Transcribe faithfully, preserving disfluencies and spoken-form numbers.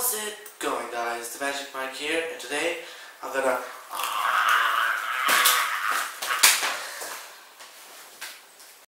How's it going, guys? The Magic Mike here, and today I'm gonna